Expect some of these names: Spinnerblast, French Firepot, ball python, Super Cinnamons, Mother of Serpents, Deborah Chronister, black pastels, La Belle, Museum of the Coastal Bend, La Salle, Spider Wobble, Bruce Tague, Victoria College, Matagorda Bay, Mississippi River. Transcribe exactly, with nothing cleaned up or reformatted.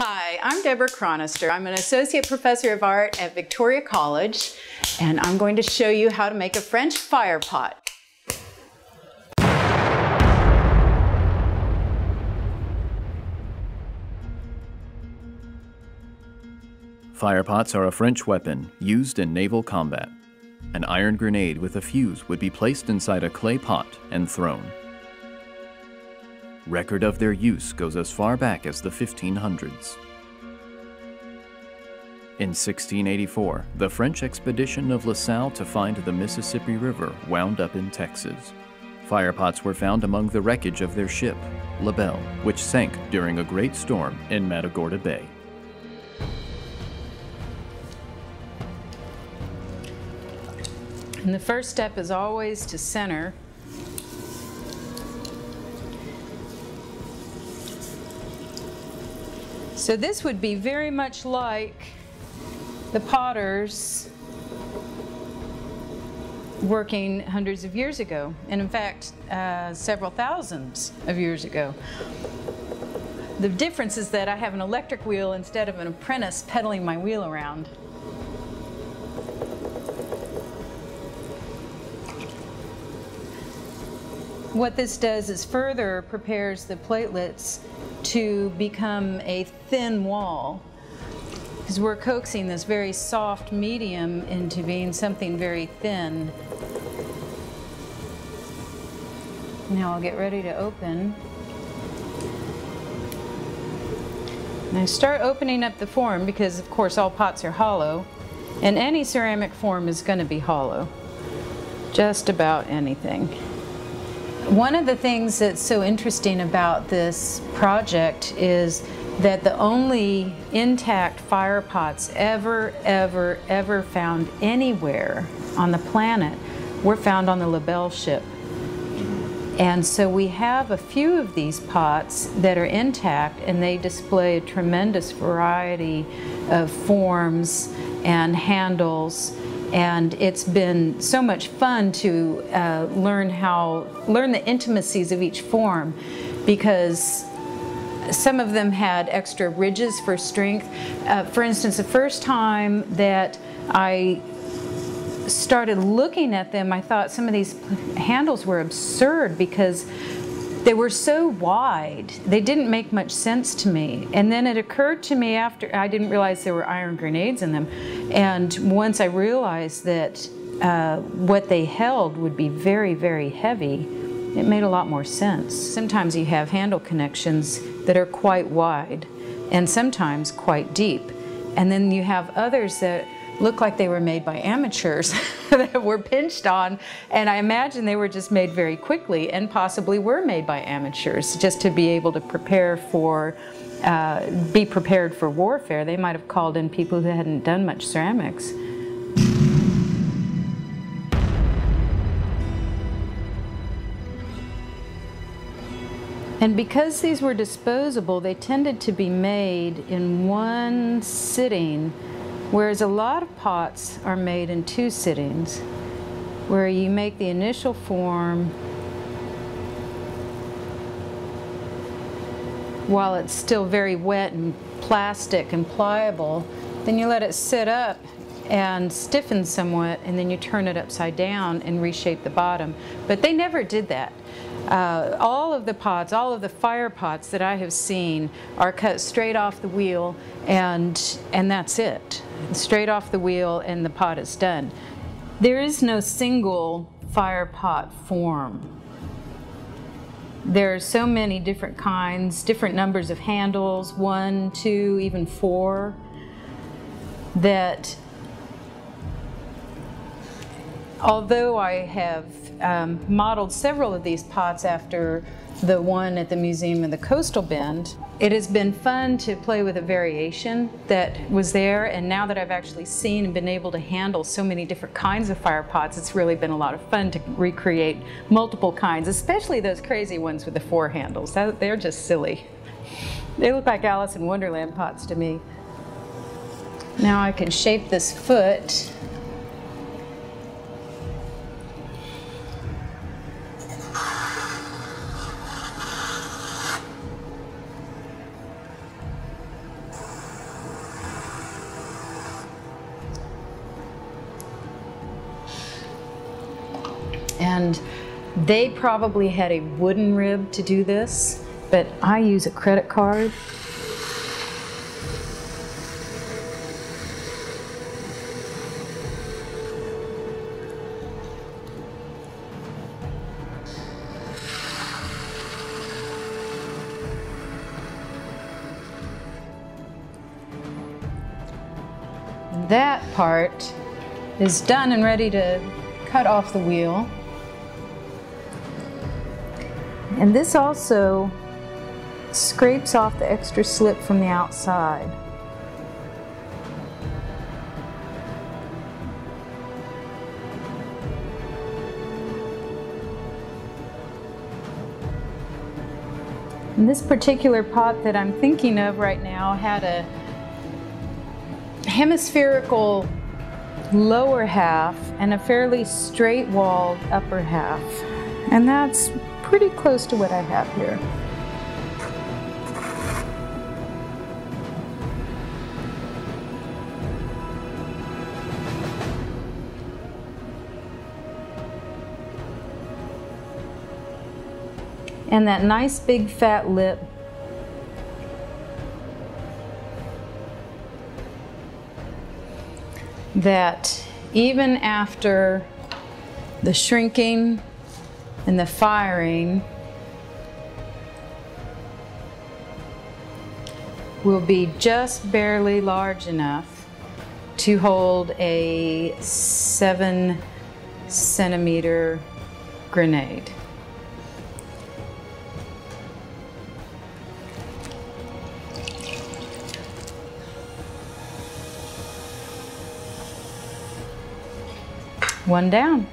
Hi, I'm Deborah Chronister. I'm an Associate Professor of Art at Victoria College, and I'm going to show you how to make a French fire pot. Fire pots are a French weapon used in naval combat. An iron grenade with a fuse would be placed inside a clay pot and thrown. Record of their use goes as far back as the fifteen hundreds. In sixteen eighty-four, the French expedition of La Salle to find the Mississippi River wound up in Texas. Firepots were found among the wreckage of their ship, La Belle, which sank during a great storm in Matagorda Bay. And the first step is always to center . So this would be very much like the potters working hundreds of years ago, and in fact, uh, several thousands of years ago. The difference is that I have an electric wheel instead of an apprentice pedaling my wheel around. What this does is further prepares the platelets to become a thin wall, because we're coaxing this very soft medium into being something very thin. Now I'll get ready to open. Now start opening up the form, because of course all pots are hollow, and any ceramic form is going to be hollow, just about anything. One of the things that's so interesting about this project is that the only intact fire pots ever, ever, ever found anywhere on the planet were found on the La Belle ship. And so we have a few of these pots that are intact, and they display a tremendous variety of forms and handles. And it's been so much fun to uh, learn how, learn the intimacies of each form, because some of them had extra ridges for strength. Uh, for instance, the first time that I started looking at them, I thought some of these handles were absurd because they were so wide. They didn't make much sense to me. And then it occurred to me after, I didn't realize there were iron grenades in them. And once I realized that uh, what they held would be very, very heavy, it made a lot more sense. Sometimes you have handle connections that are quite wide and sometimes quite deep. And then you have others that look like they were made by amateurs that were pinched on, and I imagine they were just made very quickly and possibly were made by amateurs just to be able to prepare for, uh, be prepared for warfare. They might have called in people who hadn't done much ceramics. And because these were disposable, they tended to be made in one sitting, whereas a lot of pots are made in two sittings, where you make the initial form while it's still very wet and plastic and pliable, then you let it sit up and stiffen somewhat, and then you turn it upside down and reshape the bottom. But they never did that. Uh, all of the pots, all of the fire pots that I have seen are cut straight off the wheel, and, and that's it. Straight off the wheel and the pot is done. There is no single fire pot form. There are so many different kinds, different numbers of handles, one, two, even four, that although I have um, modeled several of these pots after the one at the Museum of the Coastal Bend, it has been fun to play with a variation that was there, and now that I've actually seen and been able to handle so many different kinds of fire pots, it's really been a lot of fun to recreate multiple kinds, especially those crazy ones with the four handles. They're just silly. They look like Alice in Wonderland pots to me. Now I can shape this foot. And they probably had a wooden rib to do this, but I use a credit card. That part is done and ready to cut off the wheel. And this also scrapes off the extra slip from the outside. And this particular pot that I'm thinking of right now had a hemispherical lower half and a fairly straight-walled upper half. And that's pretty close to what I have here. And that nice big fat lip. That even after the shrinking and the firing will be just barely large enough to hold a seven centimeter grenade. One down.